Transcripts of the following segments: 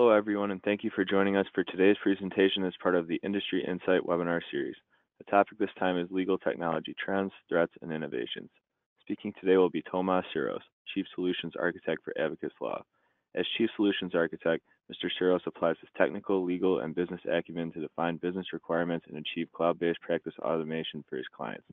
Hello, everyone, and thank you for joining us for today's presentation as part of the Industry Insight webinar series. The topic this time is legal technology trends, threats, and innovations. Speaking today will be Tomas Ciros, Chief Solutions Architect for Abacus Law. As Chief Solutions Architect, Mr. Ciros applies his technical, legal, and business acumen to define business requirements and achieve cloud-based practice automation for his clients.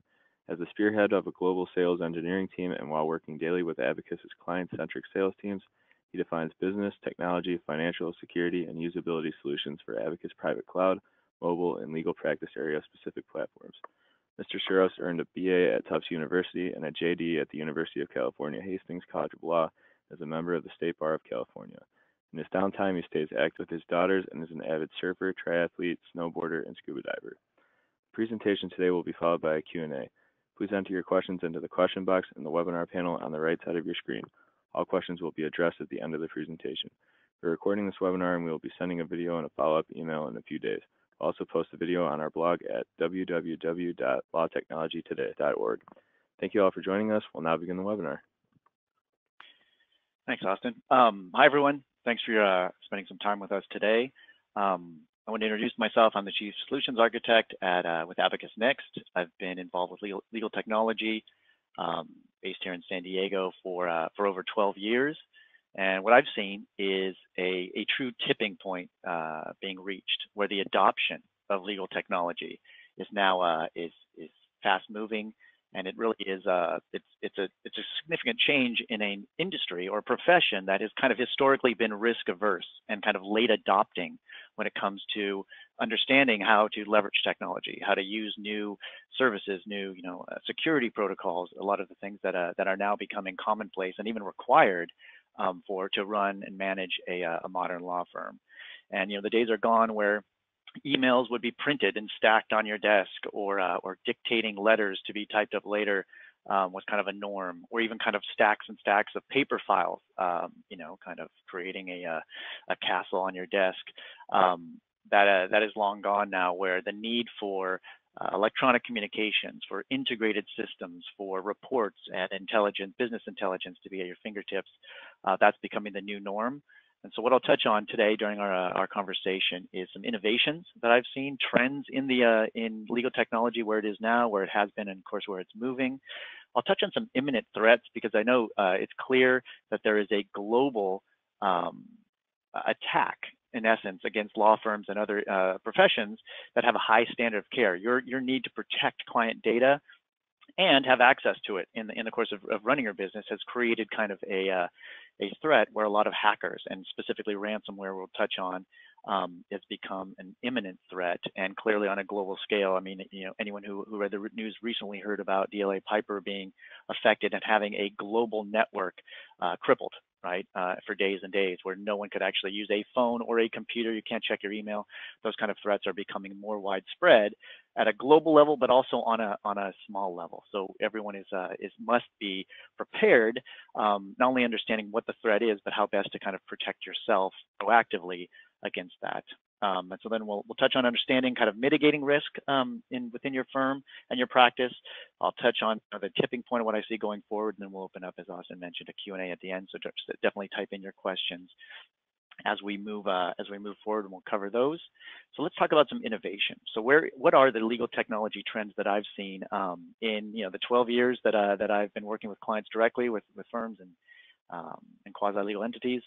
As the spearhead of a global sales engineering team and while working daily with Abacus's client-centric sales teams, he defines business, technology, financial, security, and usability solutions for Abacus Private Cloud, mobile, and legal practice area-specific platforms. Mr. Ciros earned a BA at Tufts University and a JD at the University of California Hastings College of Law as a member of the State Bar of California. In his downtime, he stays active with his daughters and is an avid surfer, triathlete, snowboarder, and scuba diver. The presentation today will be followed by a Q&A. Please enter your questions into the question box in the webinar panel on the right side of your screen. All questions will be addressed at the end of the presentation. We're recording this webinar and we will be sending a video and a follow-up email in a few days. We'll also post the video on our blog at www.lawtechnologytoday.org. Thank you all for joining us. We'll now begin the webinar. Thanks, Austin. Hi, everyone. Thanks for spending some time with us today. I want to introduce myself. I'm the Chief Solutions Architect at with Abacus Next. I've been involved with legal technology based here in San Diego for over 12 years. And what I've seen is a true tipping point being reached where the adoption of legal technology is now is fast moving. And it really is it's a significant change in an industry or profession that has kind of historically been risk averse and kind of late adopting when it comes to understanding how to leverage technology, how to use new services, new security protocols, a lot of the things that are now becoming commonplace and even required to run and manage a modern law firm. And the days are gone where emails would be printed and stacked on your desk, or dictating letters to be typed up later was kind of a norm, or even kind of stacks and stacks of paper files, kind of creating a castle on your desk. That is long gone now, where the need for electronic communications, for integrated systems, for reports and intelligence, business intelligence to be at your fingertips, that's becoming the new norm. And so what I'll touch on today during our conversation is some innovations that I've seen, trends in in legal technology, where it is now, where it has been, and of course where it's moving. I'll touch on some imminent threats, because I know it's clear that there is a global attack, in essence, against law firms and other professions that have a high standard of care. Your need to protect client data and have access to it in the course of running your business has created kind of a threat where a lot of hackers, and specifically ransomware we'll touch on, has become an imminent threat, and clearly on a global scale. I mean, anyone who read the news recently heard about DLA Piper being affected and having a global network crippled, right, for days and days, where no one could actually use a phone or a computer. You can't check your email. Those kind of threats are becoming more widespread at a global level, but also on a small level. So everyone must be prepared, not only understanding what the threat is, but how best to kind of protect yourself proactively against that. And so then we'll touch on understanding kind of mitigating risk within your firm and your practice. I'll touch on the tipping point of what I see going forward, and then we'll open up, as Austin mentioned, a Q&A at the end. So definitely type in your questions as we move forward, and we'll cover those. So let's talk about some innovation. So what are the legal technology trends that I've seen in the 12 years that I've been working with clients directly with firms and quasi-legal entities,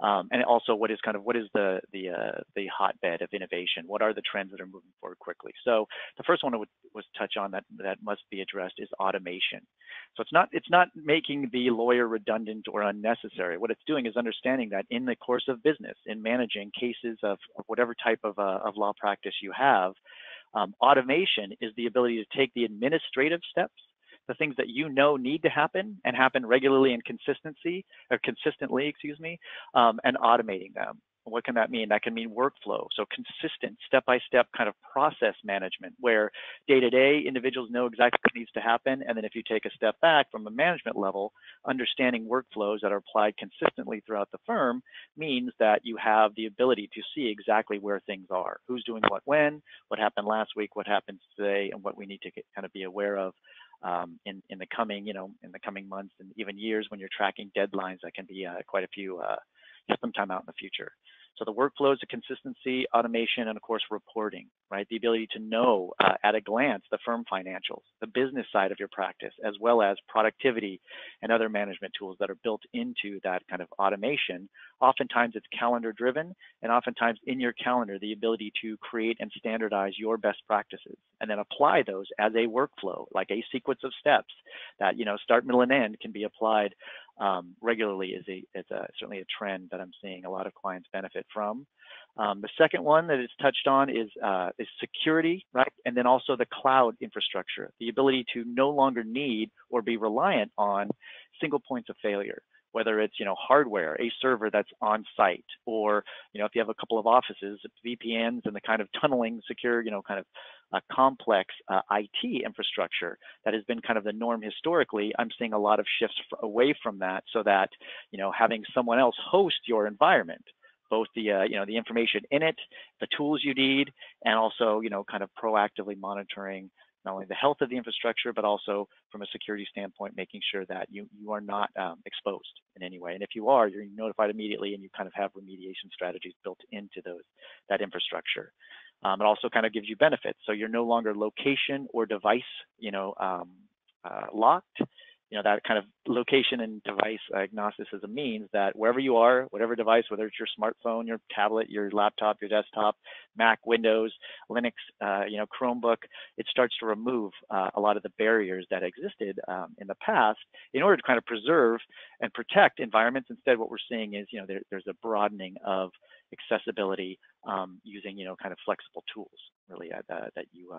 and also what is the hotbed of innovation? What are the trends that are moving forward quickly? So the first one I was touch on that must be addressed is automation. So it's not making the lawyer redundant or unnecessary. What it's doing is understanding that in the course of business, in managing cases of whatever type of law practice you have, automation is the ability to take the administrative steps, the things that need to happen and happen regularly and consistently, and automating them. What can that mean? That can mean workflow. So consistent step-by-step kind of process management, where day-to-day individuals know exactly what needs to happen. And then if you take a step back from a management level, understanding workflows that are applied consistently throughout the firm means that you have the ability to see exactly where things are, who's doing what when, what happened last week, what happens today, and what we need to be aware of in the coming, in the coming months and even years when you're tracking deadlines that can be quite a few sometime out in the future. So the workflows, the consistency, automation, and of course, reporting, right? The ability to know at a glance the firm financials, the business side of your practice, as well as productivity and other management tools that are built into that kind of automation. Oftentimes it's calendar driven, and oftentimes in your calendar, the ability to create and standardize your best practices and then apply those as a workflow, like a sequence of steps that, you know, start, middle, and end can be applied regularly is certainly a trend that I'm seeing a lot of clients benefit from. The second one that is touched on is security, right? And then also the cloud infrastructure, the ability to no longer need or be reliant on single points of failure, whether it's, you know, hardware, a server that's on site, or, you know, if you have a couple of offices, VPNs and the kind of tunneling secure, you know, kind of complex IT infrastructure that has been kind of the norm historically. I'm seeing a lot of shifts away from that, so that, you know, having someone else host your environment, both the, you know, the information in it, the tools you need, and also, you know, kind of proactively monitoring not only the health of the infrastructure, but also from a security standpoint, making sure that you are not exposed in any way. And if you are, you're notified immediately, and you kind of have remediation strategies built into that infrastructure. It also kind of gives you benefits. So you're no longer location or device, you know, locked. You know, that kind of location and device agnosticism means that wherever you are, whatever device, whether it's your smartphone, your tablet, your laptop, your desktop, Mac, Windows, Linux, you know, Chromebook, it starts to remove a lot of the barriers that existed in the past in order to kind of preserve and protect environments. Instead, what we're seeing is, you know, there's a broadening of accessibility using, you know, kind of flexible tools, really, that you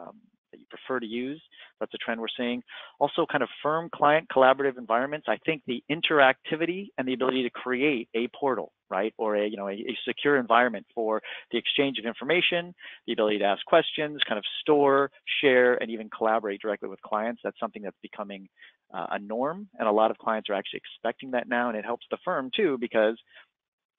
prefer to use. That's a trend we're seeing. Also, kind of firm client collaborative environments. I think the interactivity and the ability to create a portal, right, or a, you know, a secure environment for the exchange of information, the ability to ask questions, kind of store, share, and even collaborate directly with clients. That's something that's becoming a norm, and a lot of clients are actually expecting that now, and it helps the firm too, because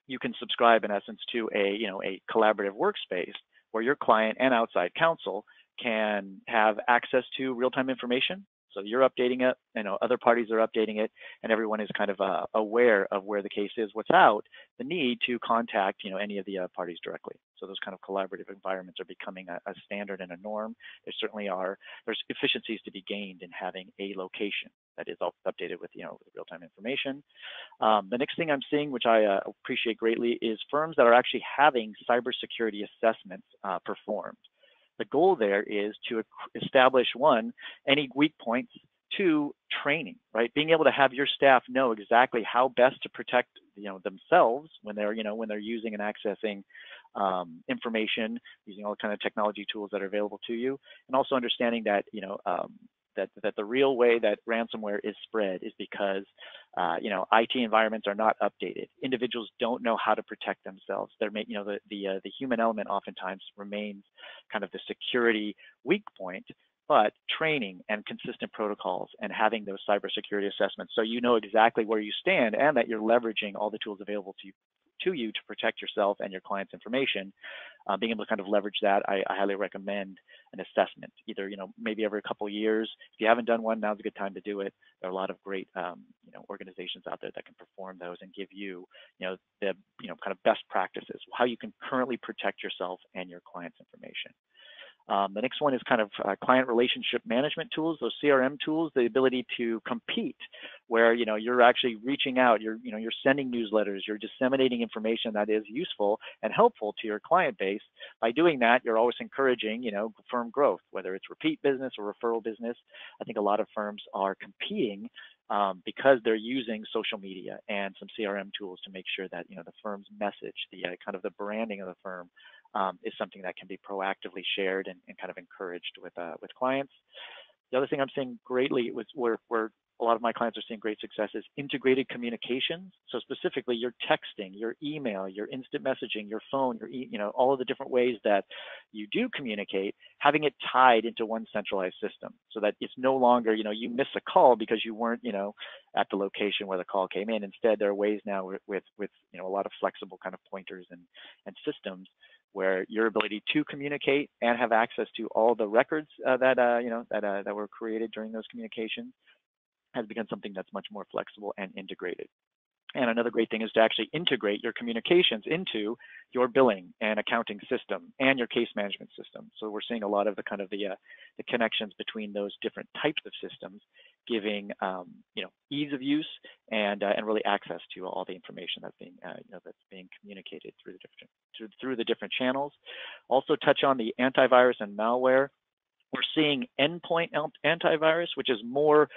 you can subscribe in essence to a, you know, a collaborative workspace where your client and outside counsel can have access to real-time information. So you're updating it, you know, other parties are updating it, and everyone is kind of aware of where the case is without the need to contact, you know, any of the parties directly. So those kind of collaborative environments are becoming a standard and a norm. There certainly are, there's efficiencies to be gained in having a location that is updated with, you know, with real-time information. The next thing I'm seeing, which I appreciate greatly, is firms that are actually having cybersecurity assessments performed. The goal there is to establish, one, any weak points, two, training, right? Being able to have your staff know exactly how best to protect, you know, themselves when they're, you know, when they're using and accessing information, using all kind of technology tools that are available to you, and also understanding that, you know, that the real way that ransomware is spread is because, you know, IT environments are not updated. Individuals don't know how to protect themselves. They're, you know, the human element oftentimes remains kind of the security weak point. But training and consistent protocols and having those cybersecurity assessments, so you know exactly where you stand and that you're leveraging all the tools available to you to protect yourself and your client's information, being able to kind of leverage that, I highly recommend an assessment, either, you know, maybe every couple of years. If you haven't done one, now's a good time to do it. There are a lot of great, you know, organizations out there that can perform those and give you, you know, the, you know, kind of best practices, how you can currently protect yourself and your client's information. The next one is kind of client relationship management tools, those CRM tools, the ability to compete where, you know, you're actually reaching out, you're, you know, you're sending newsletters, you're disseminating information that is useful and helpful to your client base. By doing that, you're always encouraging, you know, firm growth, whether it's repeat business or referral business. I think a lot of firms are competing because they're using social media and some CRM tools to make sure that, you know, the firm's message, the kind of the branding of the firm is something that can be proactively shared and kind of encouraged with clients. The other thing I'm seeing greatly was where a lot of my clients are seeing great success is integrated communications. So specifically, your texting, your email, your instant messaging, your phone, your you know, all of the different ways that you do communicate, having it tied into one centralized system, so that it's no longer, you know, you miss a call because you weren't, you know, at the location where the call came in. Instead, there are ways now with you know, a lot of flexible kind of pointers and systems where your ability to communicate and have access to all the records that were created during those communications has become something that's much more flexible and integrated. And another great thing is to actually integrate your communications into your billing and accounting system and your case management system. So we're seeing a lot of the kind of the connections between those different types of systems, giving ease of use and really access to all the information that's being that's being communicated through the different channels. Also touch on the antivirus and malware. We're seeing endpoint antivirus, which is more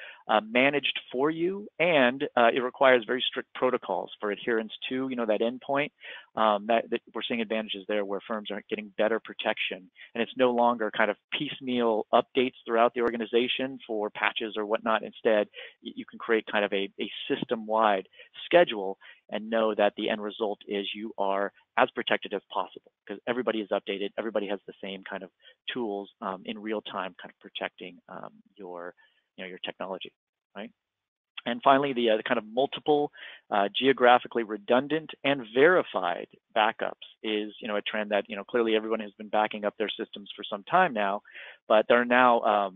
managed for you, and it requires very strict protocols for adherence to that endpoint. We're seeing advantages there where firms are getting better protection, and it's no longer kind of piecemeal updates throughout the organization for patches or whatnot. Instead, you can create kind of a system-wide schedule and know that the end result is you are as protected as possible because everybody is updated, everybody has the same kind of tools in real time, kind of protecting your technology, right? And finally, the kind of multiple, geographically redundant and verified backups is a trend that clearly everyone has been backing up their systems for some time now, but there are now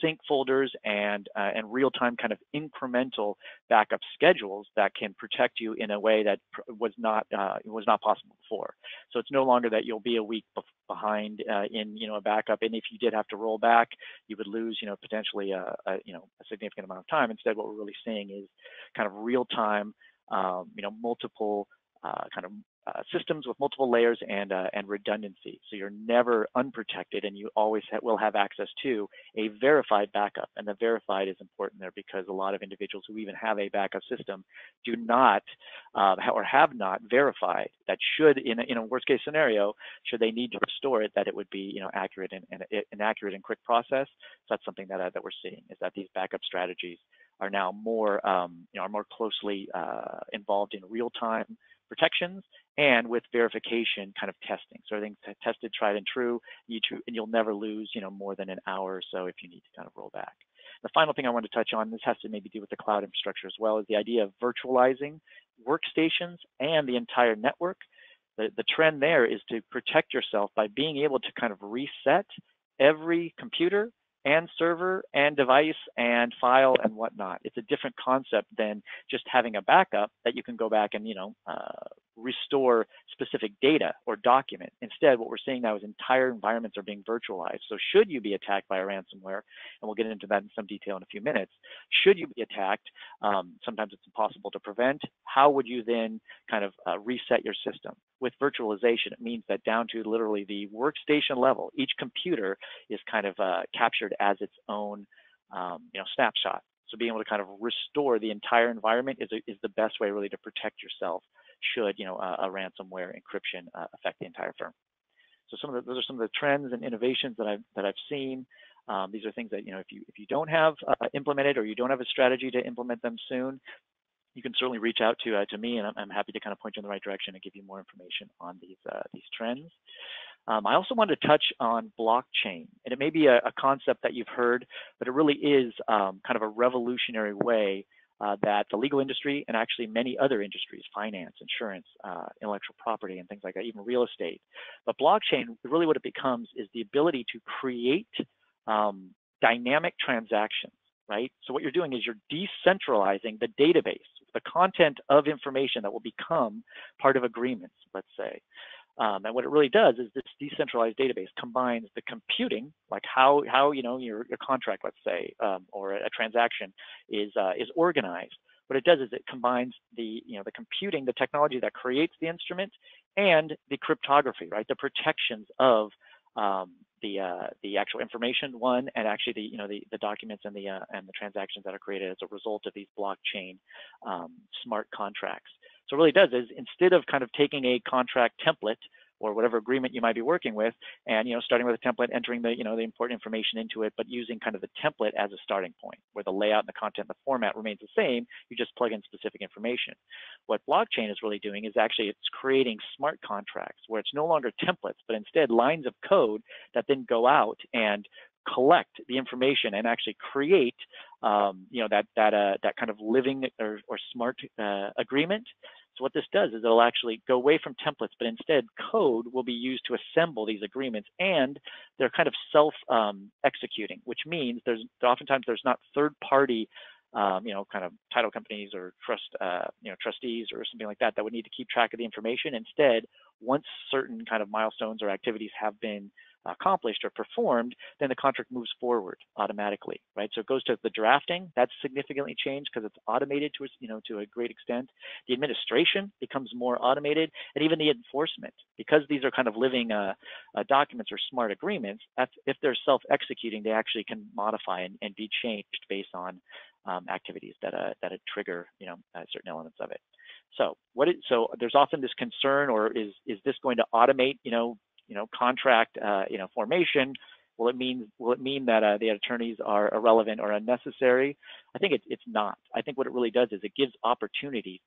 sync folders and real-time kind of incremental backup schedules that can protect you in a way that was not possible before. So it's no longer that you'll be a week behind in a backup, and if you did have to roll back, you would lose potentially a significant amount of time. Instead, what we're really seeing is kind of real-time, multiple systems with multiple layers and redundancy. So you're never unprotected, and you always will have access to a verified backup. And the verified is important there because a lot of individuals who even have a backup system do not or have not verified that should, in a worst case scenario, should they need to restore it, that it would be accurate and accurate and quick process. So that's something that that we're seeing, is that these backup strategies are now more are more closely involved in real time protections and with verification kind of testing. So everything's tested, tried and true, and you'll never lose more than an hour or so if you need to kind of roll back. The final thing I want to touch on, this has to maybe do with the cloud infrastructure as well, is the idea of virtualizing workstations and the entire network. The trend there is to protect yourself by being able to kind of reset every computer and server and device and file and whatnot. It's a different concept than just having a backup that you can go back and restore specific data or document. Instead, what we're seeing now is entire environments are being virtualized. So should you be attacked by a ransomware, and we'll get into that in some detail in a few minutes, should you be attacked, sometimes it's impossible to prevent, how would you then kind of reset your system? With virtualization, it means that down to literally the workstation level, each computer is kind of captured as its own snapshot. So being able to kind of restore the entire environment is the best way really to protect yourself should a ransomware encryption affect the entire firm. So those are some of the trends and innovations that I've seen. These are things that if you don't have implemented, or you don't have a strategy to implement them soon, you can certainly reach out to me, and I'm happy to kind of point you in the right direction and give you more information on these trends. I also wanted to touch on blockchain, and it may be a concept that you've heard, but it really is kind of a revolutionary way that the legal industry and actually many other industries, finance, insurance, intellectual property, and things like that, even real estate. But blockchain, really what it becomes is the ability to create dynamic transactions, right? So what you're doing is you're decentralizing the database, the content of information that will become part of agreements, let's say. And what it really does is this decentralized database combines the computing, like how your contract, let's say, or a transaction is organized. What it does is it combines the computing, the technology that creates the instrument, and the cryptography, right? The protections of the actual information one, and actually the documents and the transactions that are created as a result of these blockchain smart contracts. So what it really does is, instead of kind of taking a contract template or whatever agreement you might be working with and starting with a template, entering the the important information into it, but using kind of the template as a starting point where the layout and the content, the format remains the same, you just plug in specific information. What blockchain is really doing is actually it's creating smart contracts where it's no longer templates, but instead lines of code that then go out and collect the information and actually create that kind of living or smart agreement. So what this does is it'll actually go away from templates, but instead code will be used to assemble these agreements, and they're kind of self-executing, which means there's oftentimes not third-party kind of title companies or trustees or something like that would need to keep track of the information. Instead, once certain kind of milestones or activities have been accomplished or performed, then the contract moves forward automatically, right? So it goes to the drafting. That's significantly changed because it's automated to to a great extent. The administration becomes more automated, and even the enforcement, because these are kind of living documents or smart agreements. If they're self-executing, they actually can modify and be changed based on activities that trigger certain elements of it. So so there's often this concern, or is this going to automate contract formation? Will it mean that the attorneys are irrelevant or unnecessary? I think it's not. I think what it really does is it gives opportunity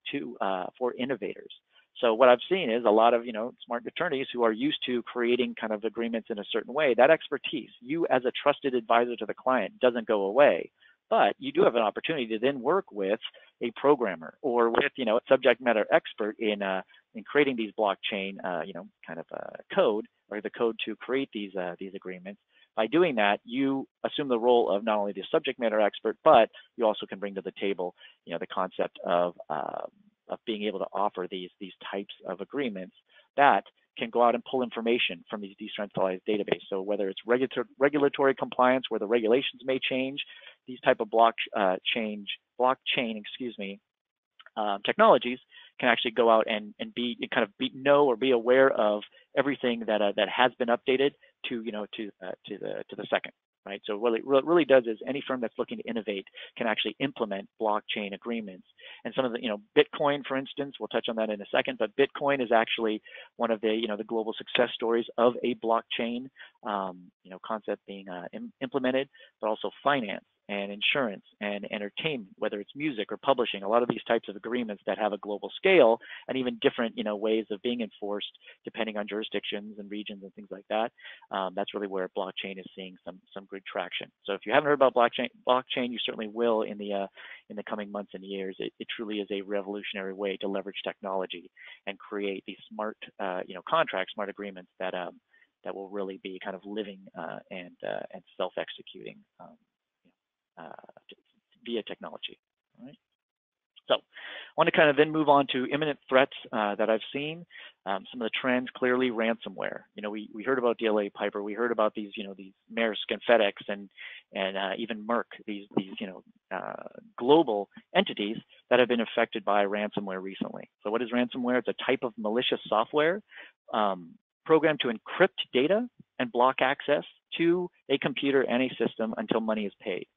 for innovators. So what I've seen is a lot of smart attorneys who are used to creating kind of agreements in a certain way. That expertise, you as a trusted advisor to the client, doesn't go away. But you do have an opportunity to then work with a programmer or with a subject matter expert in creating these blockchain code, or the code to create these agreements. By doing that, you assume the role of not only the subject matter expert, but you also can bring to the table the concept of being able to offer these types of agreements that can go out and pull information from these decentralized databases. So whether it's regulatory compliance, where the regulations may change, these type of blockchain technologies can actually go out and be aware of everything that has been updated to the second, right? So what it really does is any firm that's looking to innovate can actually implement blockchain agreements. And some of the Bitcoin, for instance, we'll touch on that in a second. But Bitcoin is actually one of the the global success stories of a blockchain concept being implemented, but also finance and insurance and entertainment, whether it's music or publishing, a lot of these types of agreements that have a global scale and even different ways of being enforced depending on jurisdictions and regions and things like that. That's really where blockchain is seeing some good traction. So if you haven't heard about blockchain, you certainly will in the coming months and years. It truly is a revolutionary way to leverage technology and create these smart contracts, smart agreements that will really be kind of living and self-executing via technology. All right. So I want to kind of then move on to imminent threats that I've seen. Some of the trends, clearly ransomware. We heard about DLA Piper. We heard about these, these Maersk and FedEx and even Merck, these global entities that have been affected by ransomware recently. So what is ransomware? It's a type of malicious software programmed to encrypt data and block access to a computer and a system until money is paid.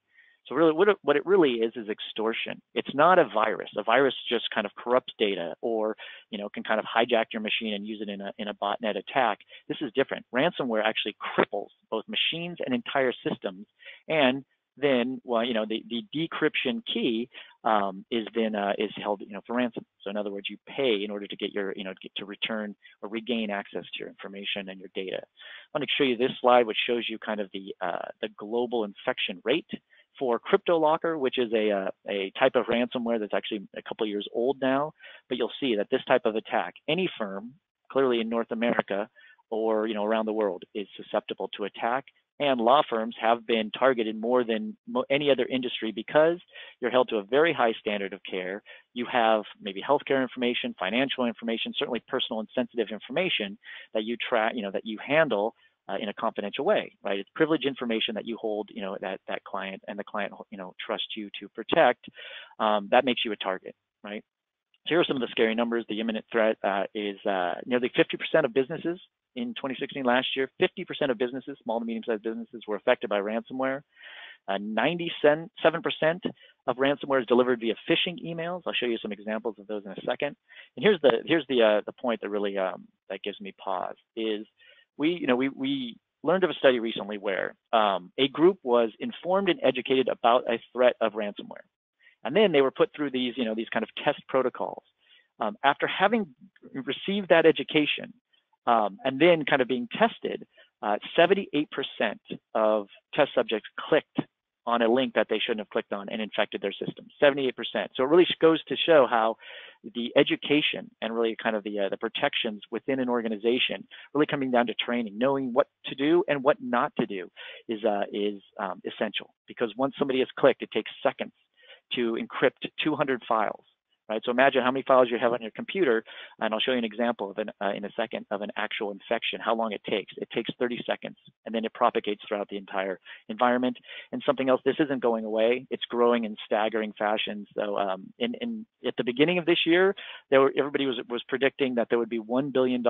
So really what it really is extortion. It's not a virus. A virus just kind of corrupts data or can kind of hijack your machine and use it in a botnet attack. This is different. Ransomware actually cripples both machines and entire systems, and then the decryption key is then is held for ransom. So in other words, you pay in order to get your to return or regain access to your information and your data. I want to show you this slide, which shows you kind of the global infection rate for CryptoLocker, which is a type of ransomware that's actually a couple years old now. But you'll see that this type of attack, any firm, clearly in North America or around the world, is susceptible to attack. And law firms have been targeted more than any other industry because you're held to a very high standard of care. You have maybe healthcare information, financial information, certainly personal and sensitive information that you that you handle in a confidential way, right? It's privileged information that you hold, that client and the client, trusts you to protect. That makes you a target, right? So here are some of the scary numbers. The imminent threat is nearly 50% of businesses. In 2016, last year, 50% of businesses, small to medium-sized businesses, were affected by ransomware. 97% of ransomware is delivered via phishing emails. I'll show you some examples of those in a second. And here's the point that really that gives me pause is we learned of a study recently where a group was informed and educated about a threat of ransomware, and then they were put through these these kind of test protocols. After having received that education, and then kind of being tested, 78% of test subjects clicked on a link that they shouldn't have clicked on and infected their system, 78%. So it really goes to show how the education and really kind of the protections within an organization, really coming down to training, knowing what to do and what not to do is essential, because once somebody has clicked, it takes seconds to encrypt 200 files, right? So imagine how many files you have on your computer, and I'll show you an example of in a second of an actual infection, how long it takes. It takes 30 seconds, and then it propagates throughout the entire environment. And something else, this isn't going away. It's growing in staggering fashion. So at the beginning of this year, everybody was predicting that there would be $1 billion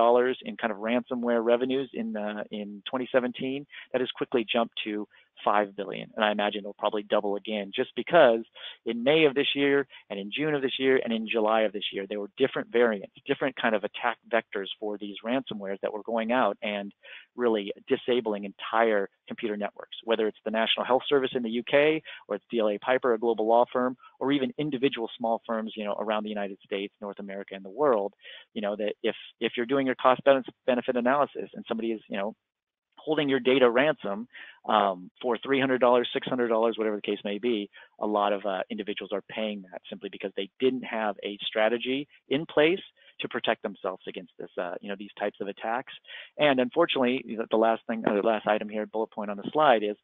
in kind of ransomware revenues in 2017. That has quickly jumped to $5 billion, and I imagine it'll probably double again, just because in May of this year, and in June of this year, and in July of this year, there were different variants, different kind of attack vectors for these ransomwares that were going out and really disabling entire computer networks, whether it's the National Health Service in the UK, or it's DLA Piper, a global law firm, or even individual small firms, you know, around the United States, North America, and the world. You know, that if you're doing your cost benefit analysis and somebody is, you know, holding your data ransom for $300, $600, whatever the case may be, a lot of individuals are paying that simply because they didn't have a strategy in place to protect themselves against this, you know, these types of attacks. And unfortunately, the last thing, the last item here, bullet point on the slide, is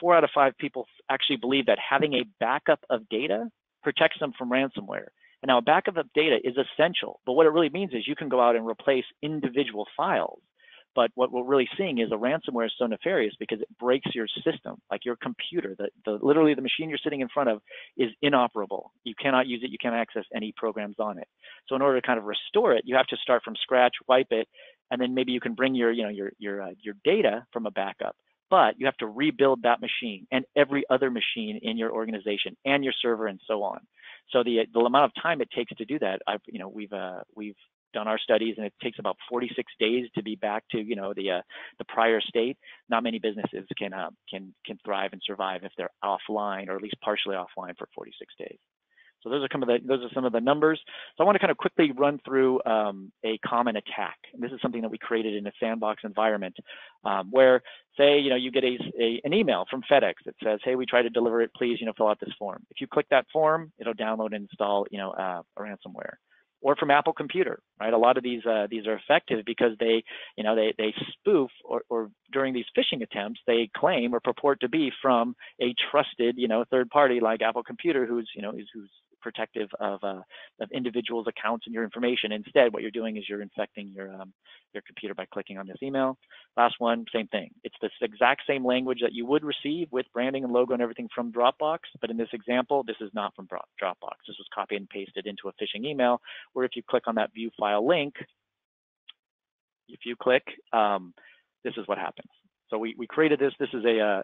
4 out of 5 people actually believe that having a backup of data protects them from ransomware. And now, a backup of data is essential, but what it really means is you can go out and replace individual files. But what we're really seeing is a ransomware is so nefarious because it breaks your system, like your computer, literally the machine you're sitting in front of is inoperable. You cannot use it, you can't access any programs on it. So in order to kind of restore it, you have to start from scratch, wipe it, and then maybe you can bring your data from a backup. But you have to rebuild that machine and every other machine in your organization and your server and so on. So the amount of time it takes to do that, we've done our studies, and it takes about 46 days to be back to, you know, the prior state. Not many businesses can thrive and survive if they're offline, or at least partially offline, for 46 days. So those are some of the numbers. So I want to kind of quickly run through a common attack. And this is something that we created in a sandbox environment, where, say, you know, you get an email from FedEx that says, "Hey, we tried to deliver it. Please, you know, fill out this form." If you click that form, it'll download and install, you know, a ransomware. Or from Apple Computer, right? A lot of these are effective because they, you know, they spoof or during these phishing attempts, they claim or purport to be from a trusted, you know, third party like Apple Computer, who's protective of individuals' accounts and your information. Instead, what you're doing is you're infecting your computer by clicking on this email. Last one, same thing. It's this exact same language that you would receive with branding and logo and everything from Dropbox, but in this example, this is not from Dropbox. This was copied and pasted into a phishing email, where if you click on that view file link, this is what happens. So we created this. This is a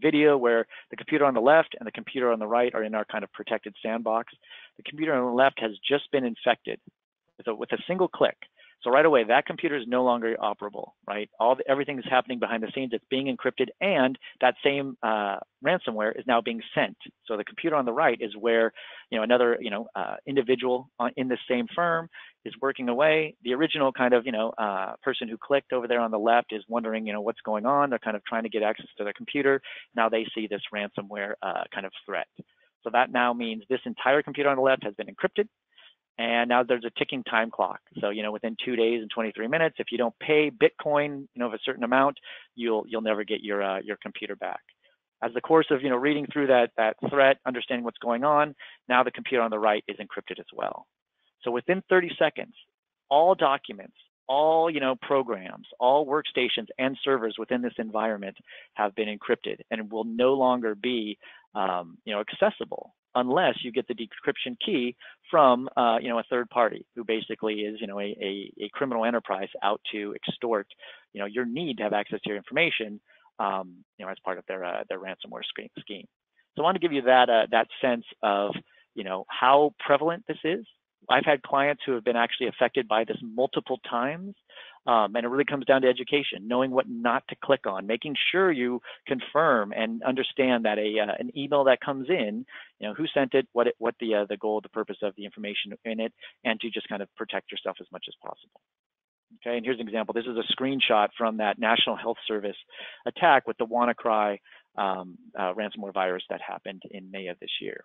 video where the computer on the left and the computer on the right are in our kind of protected sandbox. The computer on the left has just been infected with a single click. So right away, that computer is no longer operable, right? Everything is happening behind the scenes. It's being encrypted, and that same ransomware is now being sent. So the computer on the right is where, you know, another, you know, individual in the same firm is working away. The original kind of, you know, person who clicked over there on the left is wondering, you know, what's going on. They're kind of trying to get access to their computer. Now they see this ransomware kind of threat. So that now means this entire computer on the left has been encrypted. And now there's a ticking time clock. So, you know, within 2 days and 23 minutes, if you don't pay Bitcoin, you know, of a certain amount, you'll never get your computer back. As the course of, you know, reading through that threat, understanding what's going on, now the computer on the right is encrypted as well. So within 30 seconds, all documents, all, you know, programs, all workstations and servers within this environment have been encrypted and will no longer be, you know, accessible, unless you get the decryption key from, you know, a third party who basically is, you know, a criminal enterprise out to extort, you know, your need to have access to your information, you know, as part of their ransomware scheme. So I want to give you that sense of, you know, how prevalent this is. I've had clients who have been actually affected by this multiple times, and it really comes down to education, knowing what not to click on, making sure you confirm and understand that an email that comes in, you know, who sent it, what the goal, the purpose of the information in it, and to just kind of protect yourself as much as possible. Okay, and here's an example. This is a screenshot from that National Health Service attack with the WannaCry ransomware virus that happened in May of this year.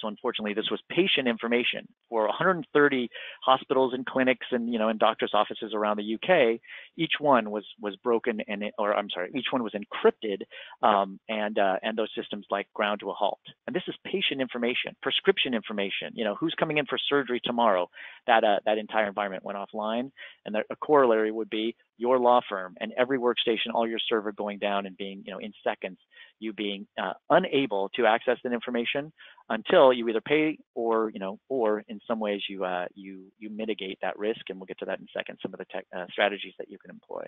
So unfortunately, this was patient information for 130 hospitals and clinics and, you know, and doctors' offices around the UK. Each one was broken and, or I'm sorry, each one was encrypted, and those systems like ground to a halt. And this is patient information, prescription information. You know, who's coming in for surgery tomorrow? That that entire environment went offline, and a corollary would be your law firm and every workstation, all your server going down and being, you know, in seconds, you being unable to access that information until you either pay or, you know, or in some ways you you mitigate that risk, and we'll get to that in a second, some of the tech strategies that you can employ.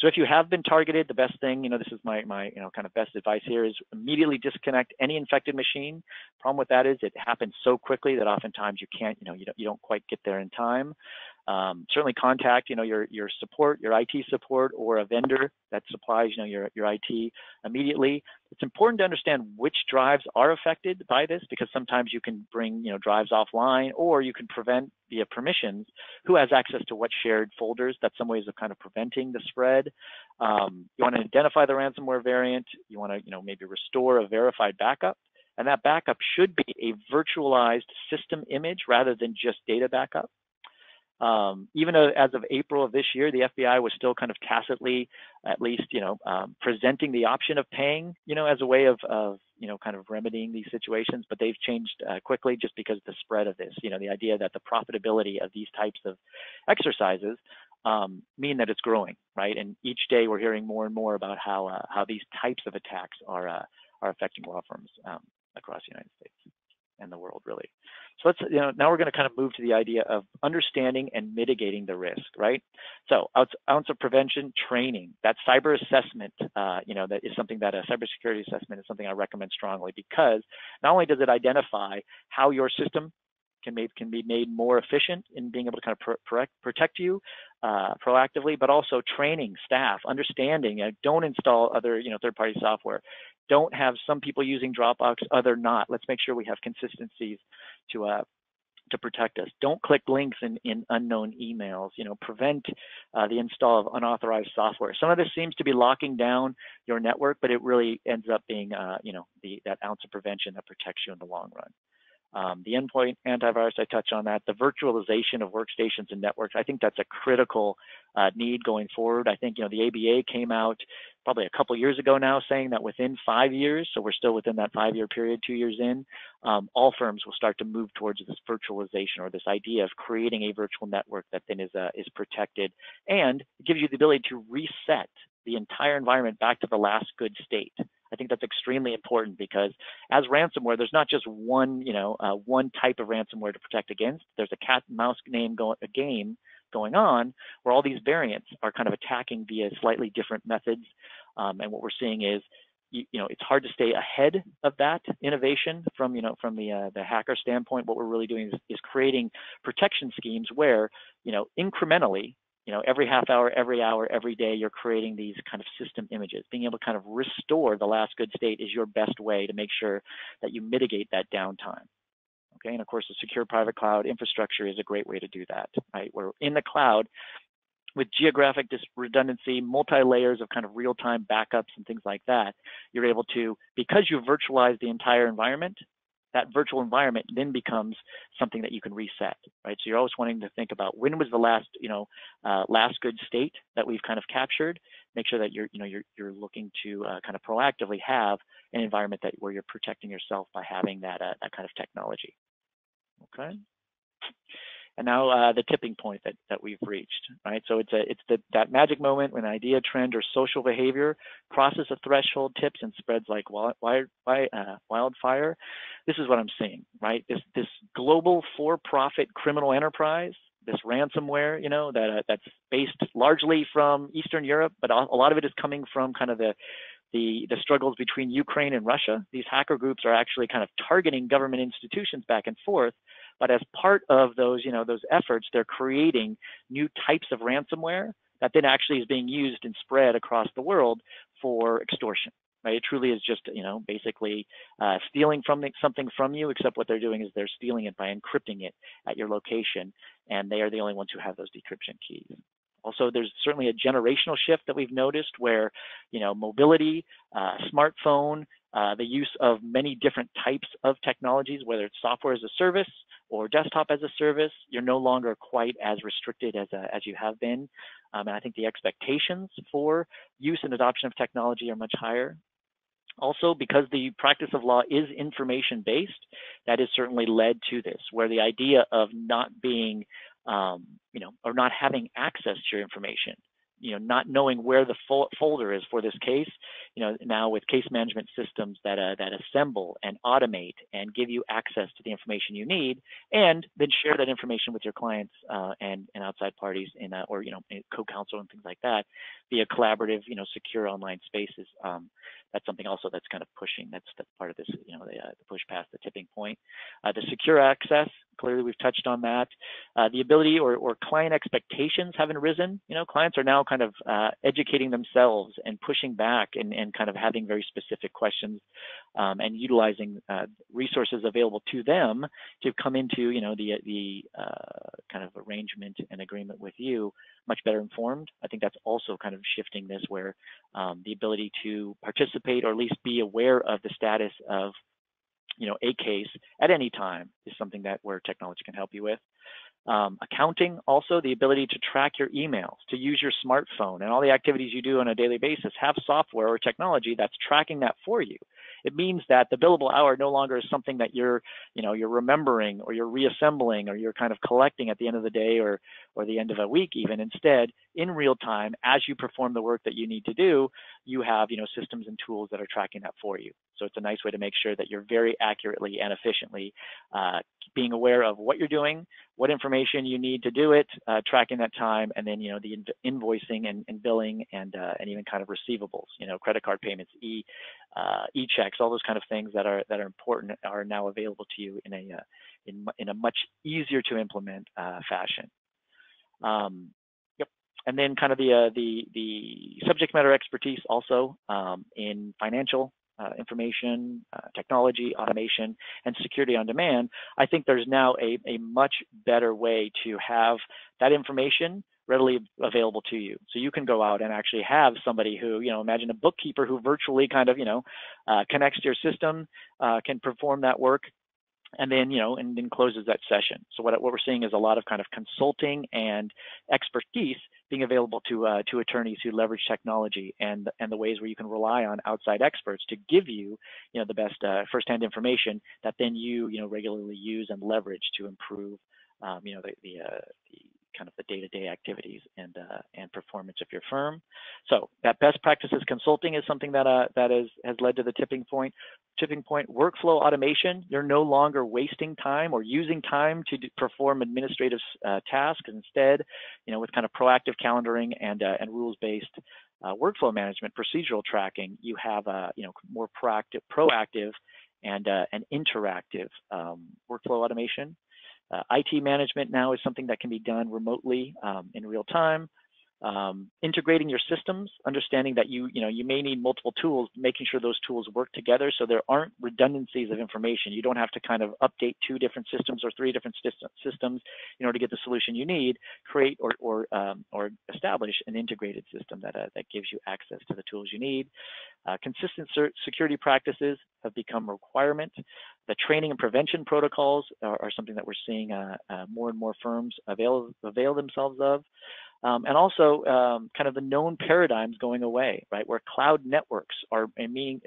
So if you have been targeted, the best thing, you know, this is my you know, kind of best advice here, is immediately disconnect any infected machine. Problem with that is it happens so quickly that oftentimes you can't, you know, you don't quite get there in time. Certainly contact, you know, your support, your IT support, or a vendor that supplies, you know, your IT immediately. It's important to understand which drives are affected by this, because sometimes you can bring, you know, drives offline, or you can prevent via permissions who has access to what shared folders. That's some ways of kind of preventing the spread. You want to identify the ransomware variant. You want to, you know, maybe restore a verified backup. And that backup should be a virtualized system image rather than just data backup. Even though as of April of this year, the FBI was still kind of tacitly, at least, you know, presenting the option of paying, you know, as a way of you know, kind of remedying these situations, but they've changed quickly just because of the spread of this, you know, the idea that the profitability of these types of exercises mean that it's growing, right? And each day we're hearing more and more about how these types of attacks are affecting law firms across the United States and the world, really. So let's, you know, now we're going to kind of move to the idea of understanding and mitigating the risk, right? So ounce of prevention training, that cyber assessment, you know, that is something that a cybersecurity assessment is something I recommend strongly, because not only does it identify how your system can be made more efficient in being able to kind of protect you proactively, but also training staff, understanding, don't install other, you know, third-party software. Don't have some people using Dropbox, other not. Let's make sure we have consistencies to protect us. Don't click links in unknown emails. You know, prevent the install of unauthorized software. Some of this seems to be locking down your network, but it really ends up being, you know, that ounce of prevention that protects you in the long run. The endpoint antivirus, I touch on that. The virtualization of workstations and networks, I think that's a critical need going forward. I think, you know, the ABA came out probably a couple years ago now saying that within 5 years, so we're still within that 5-year period, 2 years in, all firms will start to move towards this virtualization, or this idea of creating a virtual network that then is protected, and it gives you the ability to reset the entire environment back to the last good state. I think that's extremely important, because as ransomware, there's not just one, you know, one type of ransomware to protect against. There's a cat and mouse game going on where all these variants are kind of attacking via slightly different methods. And what we're seeing is, you know, it's hard to stay ahead of that innovation from, you know, from the hacker standpoint. What we're really doing is creating protection schemes where, you know, incrementally, you know, every half hour, every day, you're creating these kind of system images. Being able to kind of restore the last good state is your best way to make sure that you mitigate that downtime. Okay, and of course, a secure private cloud infrastructure is a great way to do that, right? We're in the cloud with geographic redundancy, multi-layers of kind of real-time backups and things like that. You're able to, because you virtualize the entire environment, that virtual environment then becomes something that you can reset, right? So you're always wanting to think about when was the last, you know, last good state that we've kind of captured. Make sure that you're looking to kind of proactively have an environment that where you're protecting yourself by having that kind of technology. Okay. And now the tipping point that we've reached, right? So it's that magic moment when an idea, trend, or social behavior crosses a threshold, tips, and spreads like wildfire. This is what I'm seeing, right? This global for-profit criminal enterprise, this ransomware, you know, that's based largely from Eastern Europe, but a lot of it is coming from kind of the struggles between Ukraine and Russia. These hacker groups are actually kind of targeting government institutions back and forth. But as part of those, you know, those efforts, they're creating new types of ransomware that then actually is being used and spread across the world for extortion. Right? It truly is just, you know, basically stealing something from you, except what they're doing is they're stealing it by encrypting it at your location, and they are the only ones who have those decryption keys. Also, there's certainly a generational shift that we've noticed where, you know, mobility, smartphone, the use of many different types of technologies, whether it's software as a service or desktop as a service. You're no longer quite as restricted as you have been. And I think the expectations for use and adoption of technology are much higher. Also, because the practice of law is information-based, that has certainly led to this, where the idea of not being, or not having access to your information, not knowing where the folder is for this case, now with case management systems that assemble and automate and give you access to the information you need, and then share that information with your clients and outside parties in co-counsel and things like that via collaborative, secure online spaces. That's something also that's kind of pushing. That's part of this, the push past the tipping point. The secure access, clearly we've touched on that. The ability or client expectations haven't risen. Clients are now kind of educating themselves and pushing back and kind of having very specific questions and utilizing resources available to them to come into, the kind of arrangement and agreement with you much better informed. I think that's also kind of shifting this where the ability to participate or at least be aware of the status of, a case at any time is something that where technology can help you with. Accounting, also the ability to track your emails, to use your smartphone and all the activities you do on a daily basis, have software or technology that's tracking that for you. It means that the billable hour no longer is something that you're remembering or you're reassembling or you're kind of collecting at the end of the day or the end of a week even. Instead, in real time, as you perform the work that you need to do, you have systems and tools that are tracking that for you. So it's a nice way to make sure that you're very accurately and efficiently being aware of what you're doing, what information you need to do it, tracking that time, and then the invoicing and billing and even kind of receivables, credit card payments, e-checks, all those kind of things that are important are now available to you in a much easier to implement fashion. And then kind of the subject matter expertise also in financial information, technology, automation, and security on demand. I think there's now a much better way to have that information readily available to you. So you can go out and actually have somebody who, imagine a bookkeeper who virtually kind of, connects to your system, can perform that work, and then, and then closes that session. So what we're seeing is a lot of kind of consulting and expertise being available to attorneys who leverage technology and the ways where you can rely on outside experts to give you, the best firsthand information that then you regularly use and leverage to improve, the kind of the day-to-day activities and performance of your firm. So that best practices consulting is something that has led to the tipping point. Workflow automation, you're no longer wasting time or using time to perform administrative tasks. Instead, with kind of proactive calendaring and rules-based workflow management, procedural tracking, you have more proactive and interactive workflow automation. IT management now is something that can be done remotely in real time. Integrating your systems, understanding that you may need multiple tools, making sure those tools work together so there aren't redundancies of information. You don't have to kind of update 2 different systems or 3 different systems in order to get the solution you need. Create or establish an integrated system that gives you access to the tools you need. Consistent security practices have become a requirement. The training and prevention protocols are something that we're seeing more and more firms avail themselves of. And also kind of the known paradigms going away, right? Where cloud networks are mean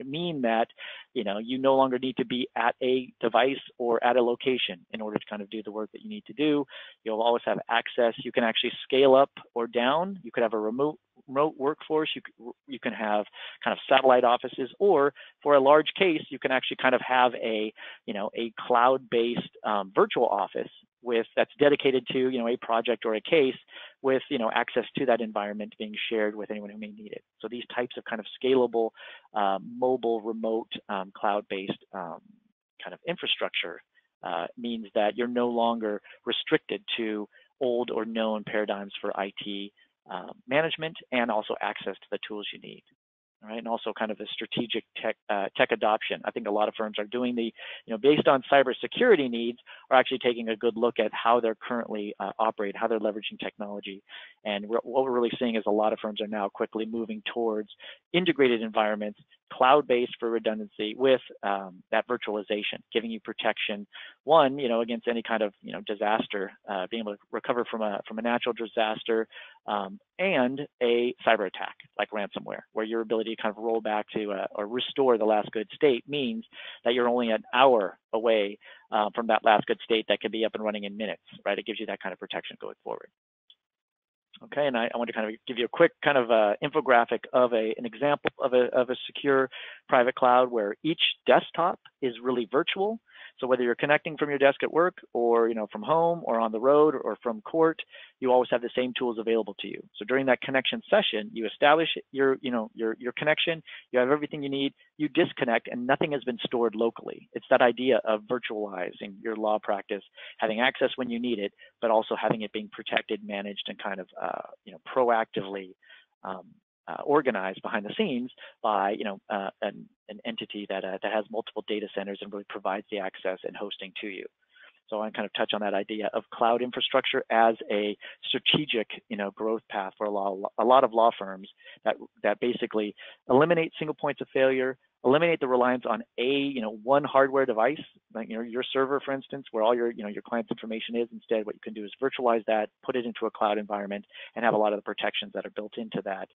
that, you no longer need to be at a device or at a location in order to kind of do the work that you need to do. You'll always have access. You can actually scale up or down. You could have a remote workforce. You can have kind of satellite offices, or for a large case, you can actually kind of have a cloud-based virtual office that's dedicated to a project or a case with access to that environment being shared with anyone who may need it. So these types of kind of scalable, mobile, remote, cloud-based kind of infrastructure means that you're no longer restricted to old or known paradigms for IT management and also access to the tools you need. right? And also kind of a strategic tech adoption. I think a lot of firms are doing the, based on cybersecurity needs, are actually taking a good look at how they're currently operate, how they're leveraging technology. And what we're really seeing is a lot of firms are now quickly moving towards integrated environments, cloud-based for redundancy with that virtualization, giving you protection, one, against any kind of, disaster, being able to recover from a natural disaster, and a cyber attack like ransomware, where your ability to kind of roll back to or restore the last good state means that you're only an hour away from that last good state that could be up and running in minutes, right? It gives you that kind of protection going forward. Okay, and I want to kind of give you a quick kind of infographic of an example of a secure private cloud where each desktop is really virtual. So whether you're connecting from your desk at work, or from home, or on the road, or from court, you always have the same tools available to you. So during that connection session, you establish your connection, you have everything you need, you disconnect, and nothing has been stored locally. It's that idea of virtualizing your law practice, having access when you need it, but also having it being protected, managed, and kind of proactively organized behind the scenes by an entity that has multiple data centers and really provides the access and hosting to you. So I want to kind of touch on that idea of cloud infrastructure as a strategic growth path for a lot of law firms that basically eliminate single points of failure, eliminate the reliance on one hardware device, like your server, for instance, where all your client's information is. Instead, what you can do is virtualize that, put it into a cloud environment, and have a lot of the protections that are built into that